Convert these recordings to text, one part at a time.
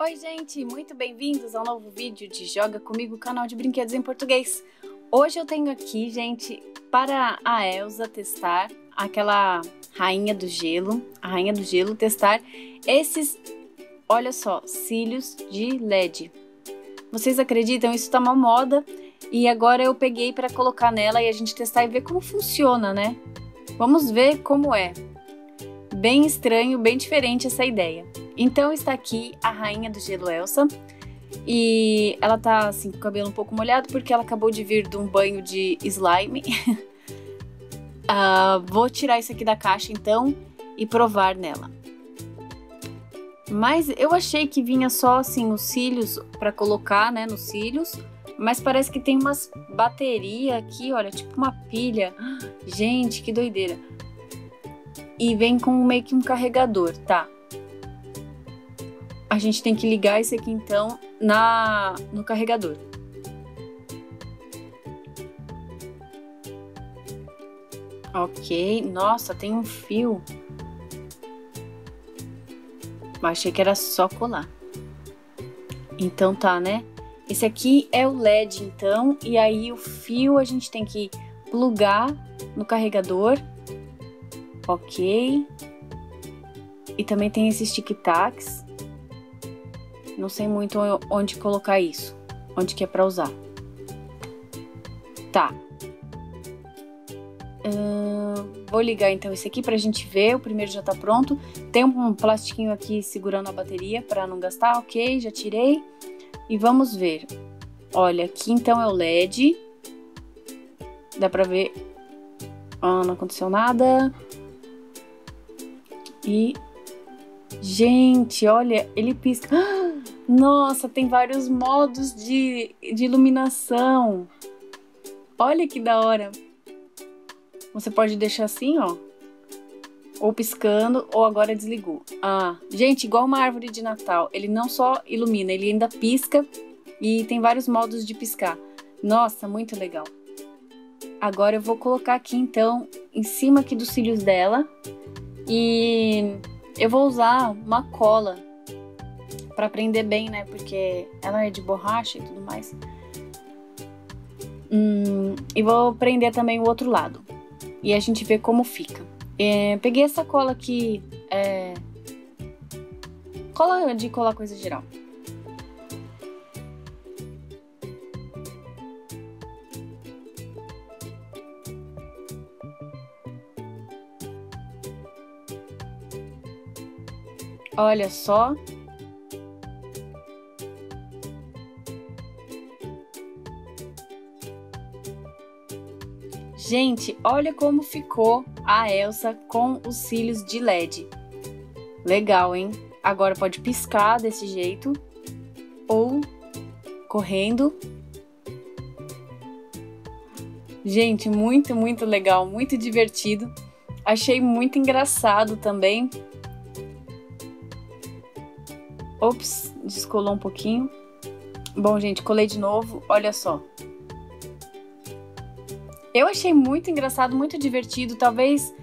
Oi gente, muito bem-vindos ao novo vídeo de Joga Comigo, canal de brinquedos em português. Hoje eu tenho aqui, gente, para a Elsa testar, aquela rainha do gelo, testar esses, olha só, cílios de LED. Vocês acreditam? Isso tá uma moda e agora eu peguei para colocar nela e a gente testar e ver como funciona, né? Vamos ver como é. Bem estranho, bem diferente essa ideia. Então está aqui a rainha do gelo Elsa e ela tá assim com o cabelo um pouco molhado porque ela acabou de vir de um banho de slime. Vou tirar isso aqui da caixa então e provar nela. Mas eu achei que vinha só assim os cílios para colocar, né, nos cílios, mas parece que tem umas baterias aqui, olha, tipo uma pilha. Gente, que doideira! E vem com meio que um carregador, tá? A gente tem que ligar isso aqui então no carregador. Ok, nossa, tem um fio. Achei que era só colar. Então tá, né? Esse aqui é o LED então, e aí o fio a gente tem que plugar no carregador. Ok. E também tem esses tic-tacs. Não sei muito onde colocar isso, onde que é pra usar. Tá. Vou ligar então esse aqui pra gente ver, o primeiro já tá pronto. Tem um plastiquinho aqui segurando a bateria pra não gastar, ok, já tirei. E vamos ver. Olha, aqui então é o LED. Dá pra ver. Ah, não aconteceu nada. E... gente, olha, ele pisca. Nossa, tem vários modos de iluminação. Olha que da hora. Você pode deixar assim, ó. Ou piscando, ou agora desligou. Ah, gente, igual uma árvore de Natal. Ele não só ilumina, ele ainda pisca. E tem vários modos de piscar. Nossa, muito legal. Agora eu vou colocar aqui, então, em cima aqui dos cílios dela. E... eu vou usar uma cola para prender bem, né? Porque ela é de borracha e tudo mais. E vou prender também o outro lado. E a gente vê como fica. Peguei essa cola aqui. Cola de colar coisa geral. Olha só. Gente, olha como ficou a Elsa com os cílios de LED. Legal, hein? Agora pode piscar desse jeito. Ou correndo. Gente, muito, muito legal. Muito divertido. Achei muito engraçado também. Ops, descolou um pouquinho. Bom, gente, colei de novo. Olha só. Eu achei muito engraçado, muito divertido. Talvez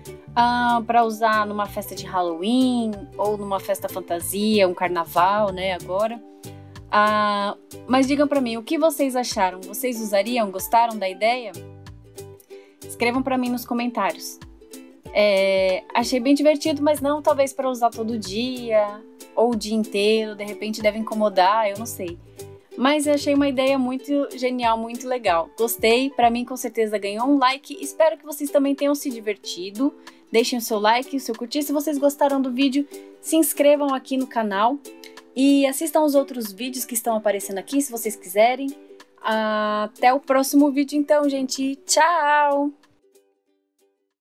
para usar numa festa de Halloween ou numa festa fantasia, um carnaval, né, agora. Mas digam para mim, o que vocês acharam? Vocês usariam? Gostaram da ideia? Escrevam para mim nos comentários. Achei bem divertido, mas não talvez para usar todo dia... ou o dia inteiro, de repente deve incomodar, eu não sei. Mas eu achei uma ideia muito genial, muito legal. Gostei, pra mim com certeza ganhou um like. Espero que vocês também tenham se divertido. Deixem o seu like, o seu curtir. Se vocês gostaram do vídeo, se inscrevam aqui no canal. E assistam os outros vídeos que estão aparecendo aqui, se vocês quiserem. Até o próximo vídeo então, gente. Tchau!